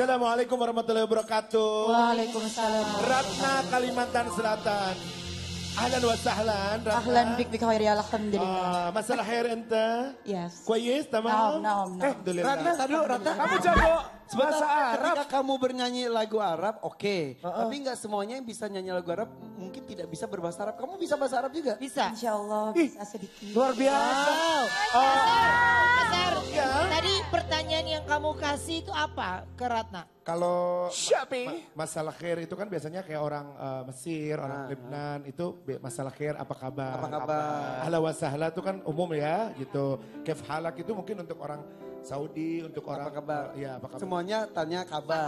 Assalamualaikum warahmatullahi wabarakatuh. Waalaikumsalam. Ratna Kalimantan Selatan. Ahlan wa sahlan. Ahlan bik bik khairi alhamdulillah. Masalah khair ente? Yes. Kuis tamam. Ratna aduh Ratna kamu jago bahasa Arab. Ketika kamu bernyanyi lagu Arab oke. Tapi enggak semuanya yang bisa nyanyi lagu Arab mungkin tidak bisa berbahasa Arab. Kamu bisa bahasa Arab juga? Bisa. Insyaallah bisa sedikit. Luar biasa. Tadi pertanyaan yang kamu kasih itu apa ke Ratna? Kalau masalah khair itu kan biasanya kayak orang Mesir, orang Lebanon itu masalah khair apa kabar? Apa kabar? Ahla wa sahla itu kan umum ya gitu. Kaif halak itu mungkin untuk orang Saudi, untuk orang apa kabar? Ya, apa kabar? Semuanya tanya kabar.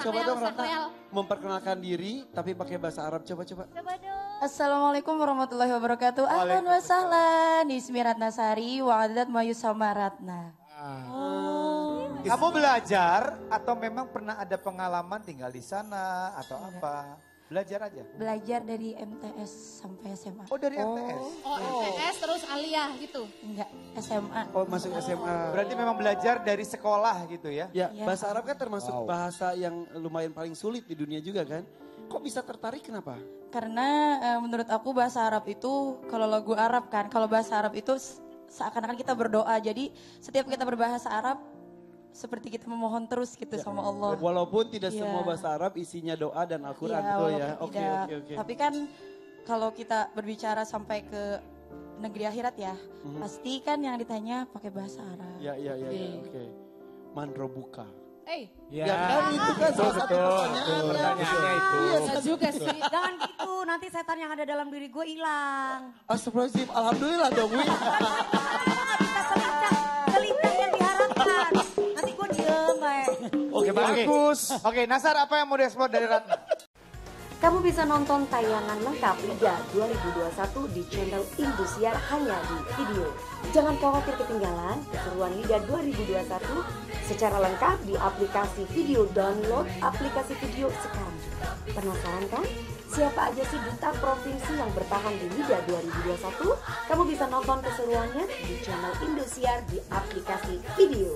Coba dong Ratna memperkenalkan diri tapi pakai bahasa Arab coba. Coba dong. Assalamualaikum warahmatullahi wabarakatuh. Ahlan wa sahlan. Ismi Ratna Sari wa adat mayusama Ratna. Kamu belajar atau memang pernah ada pengalaman tinggal di sana atau apa? Belajar aja? Belajar dari MTS sampai SMA. Oh dari MTS? Oh MTS terus Aliyah gitu? Enggak, SMA. Oh masuk SMA. Berarti memang belajar dari sekolah gitu ya? Ya, bahasa Arab kan termasuk bahasa yang lumayan paling sulit di dunia juga kan? Kok bisa tertarik kenapa? Karena menurut aku bahasa Arab itu kalau lagu Arab kan, kalau bahasa Arab itu seakan-akan kita berdoa. Jadi setiap kita berbahasa Arab seperti kita memohon terus gitu sama Allah. Walaupun tidak semua bahasa Arab isinya doa dan Al-Quran itu ya. Oke. Tapi kan kalau kita berbicara sampai ke negeri akhirat ya, pasti kan yang ditanya pakai bahasa Arab. Iya. Man robuka. Ya kan itu kan salah satu pertanyaannya itu. Iya juga sih. Jangan gitu, nanti setan yang ada dalam diri gue hilang. Astagfirullahaladzim, alhamdulillah dong. Oke, Nasar apa yang mau dieksplor dari Ratna? Kamu bisa nonton tayangan lengkap Liga 2021 di channel Indosiar hanya di video. Jangan khawatir ketinggalan keseruan Liga 2021 secara lengkap di aplikasi video. Download aplikasi video sekarang. Penasaran kan? Siapa aja sih duta provinsi yang bertahan di Liga 2021? Kamu bisa nonton keseruannya di channel Indosiar di aplikasi video.